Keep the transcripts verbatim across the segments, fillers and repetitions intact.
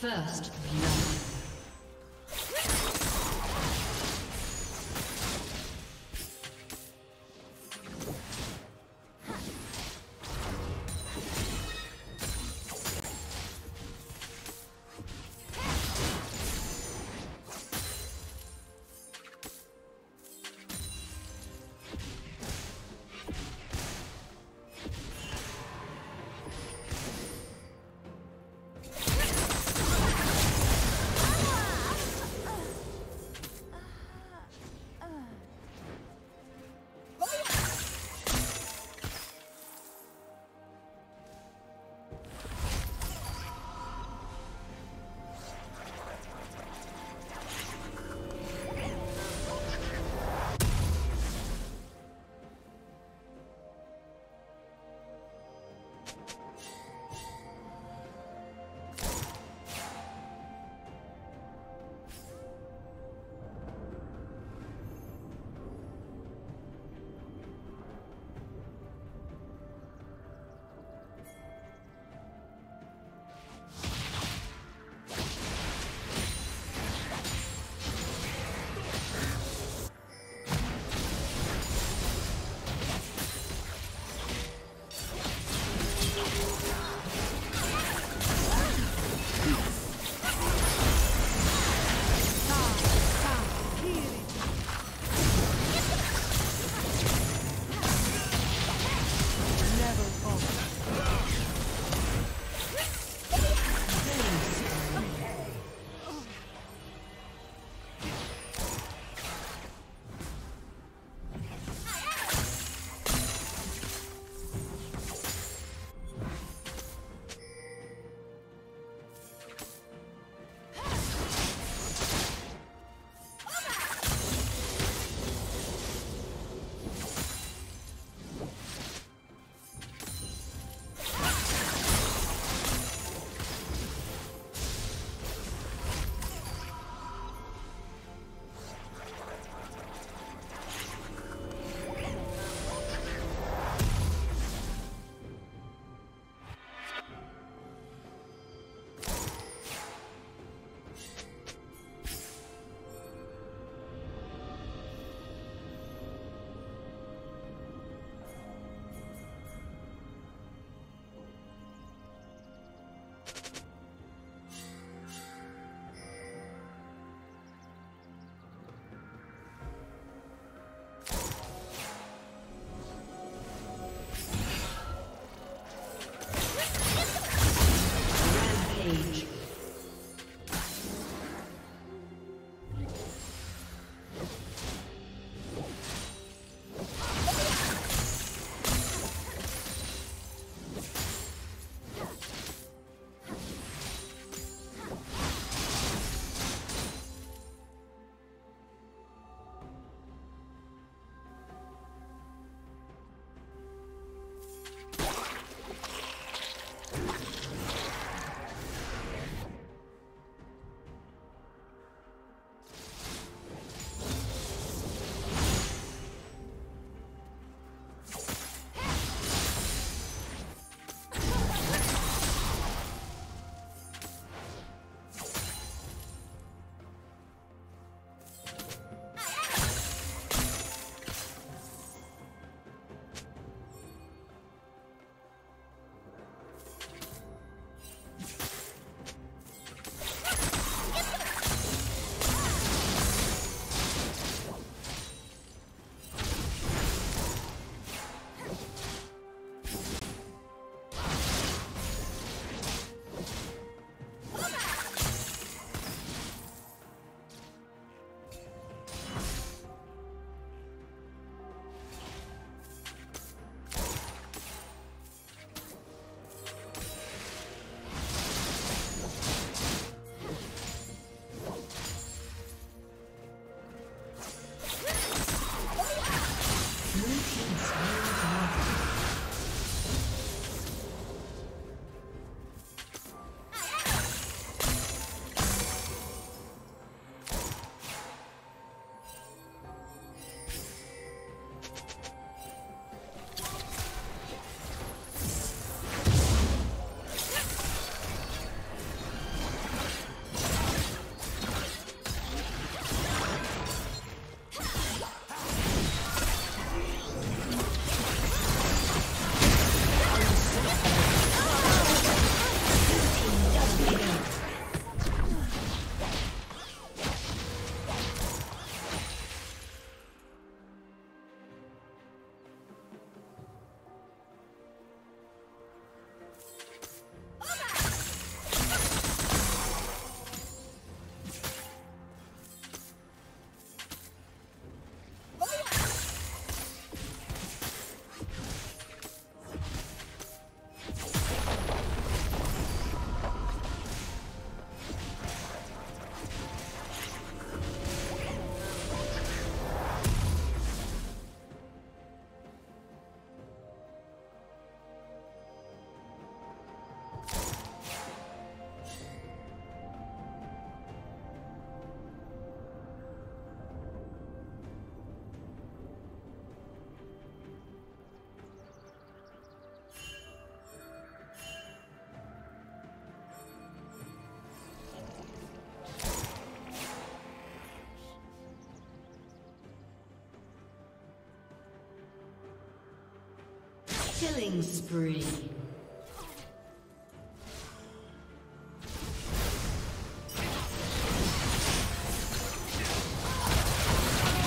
First blood. Killing spree.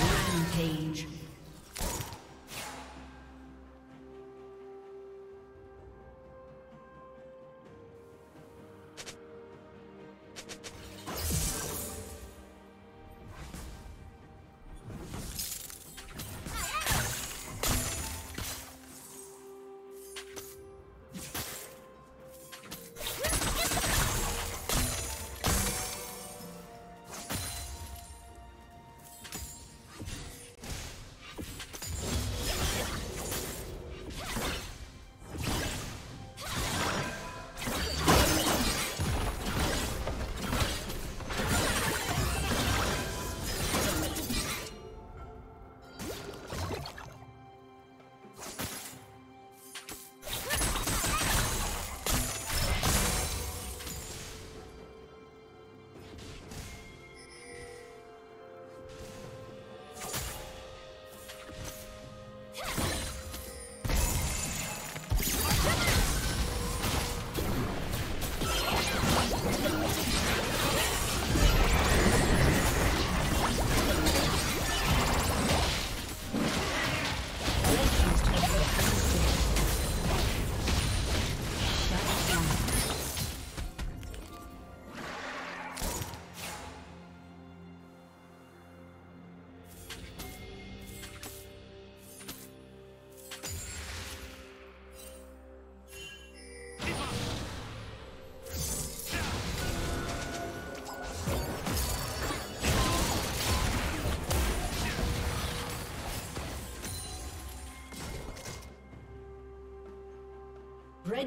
Rampage. Red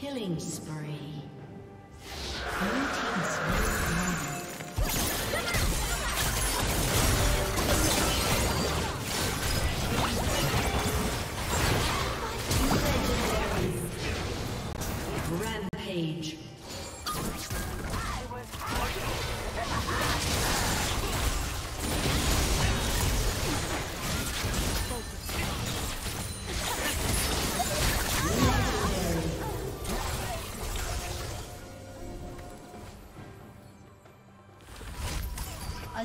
Killing spree. Rampage. A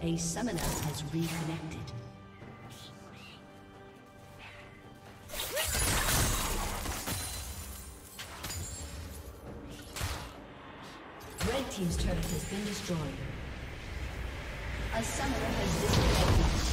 A summoner has reconnected. team's turret has been destroyed. A summoner has disconnected.